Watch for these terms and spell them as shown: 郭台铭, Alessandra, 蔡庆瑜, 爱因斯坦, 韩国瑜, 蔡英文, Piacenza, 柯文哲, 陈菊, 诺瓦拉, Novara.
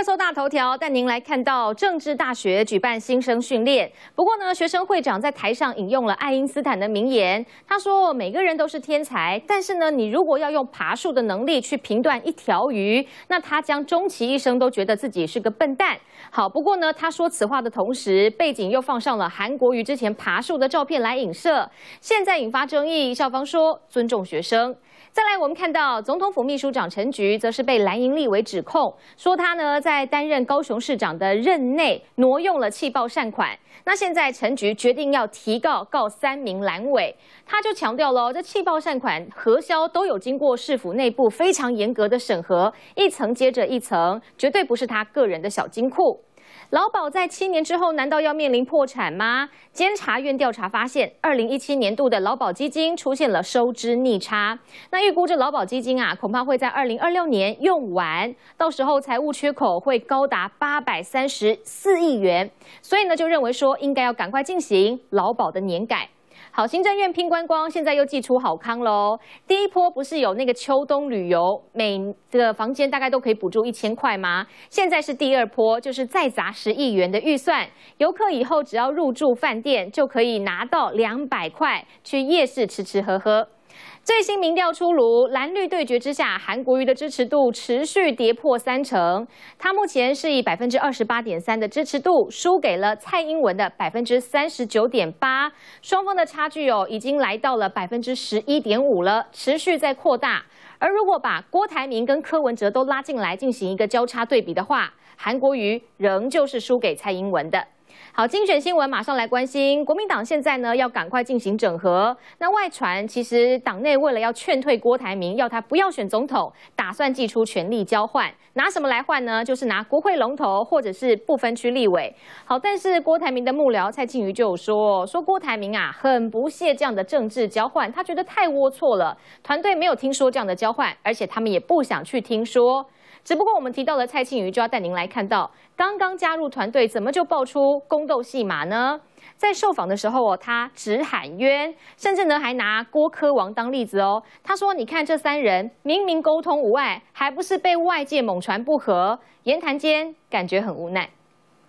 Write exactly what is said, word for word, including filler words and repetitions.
热搜大头条，带您来看到政治大学举办新生训练。不过呢，学生会长在台上引用了爱因斯坦的名言，他说：“每个人都是天才，但是呢，你如果要用爬树的能力去评断一条鱼，那他将终其一生都觉得自己是个笨蛋。”好，不过呢，他说此话的同时，背景又放上了韩国瑜之前爬树的照片来影射，现在引发争议。校方说尊重学生。 再来，我们看到总统府秘书长陈菊，则是被蓝营立委指控，说他呢在担任高雄市长的任内挪用了弃报善款。那现在陈菊决定要提告告三名蓝委，他就强调了，这弃报善款核销都有经过市府内部非常严格的审核，一层接着一层，绝对不是他个人的小金库。 劳保在七年之后，难道要面临破产吗？监察院调查发现，二零一七年度的劳保基金出现了收支逆差。那预估这劳保基金啊，恐怕会在二零二六年用完，到时候财务缺口会高达八百三十四亿元。所以呢，就认为说应该要赶快进行劳保的年改。 好，行政院拼观光，现在又祭出好康喽。第一波不是有那个秋冬旅游，每个房间大概都可以补助一千块吗？现在是第二波，就是再砸十亿元的预算，游客以后只要入住饭店就可以拿到两百块，去夜市吃吃喝喝。 最新民调出炉，蓝绿对决之下，韩国瑜的支持度持续跌破三成。他目前是以百分之二十八点三的支持度，输给了蔡英文的百分之三十九点八。双方的差距哦，已经来到了百分之十一点五了，持续在扩大。而如果把郭台铭跟柯文哲都拉进来进行一个交叉对比的话，韩国瑜仍旧是输给蔡英文的。 好，精选新闻马上来关心。国民党现在呢要赶快进行整合。那外传其实党内为了要劝退郭台铭，要他不要选总统，打算祭出权力交换。拿什么来换呢？就是拿国会龙头或者是不分区立委。好，但是郭台铭的幕僚蔡庆瑜就有说，说郭台铭啊很不屑这样的政治交换，他觉得太龌龊了。团队没有听说这样的交换，而且他们也不想去听说。 只不过我们提到了蔡庆瑜，就要带您来看到，刚刚加入团队，怎么就爆出宫斗戏码呢？在受访的时候哦，他只喊冤，甚至呢还拿郭柯王当例子哦。他说：“你看这三人明明沟通无碍，还不是被外界猛传不和？”言谈间感觉很无奈。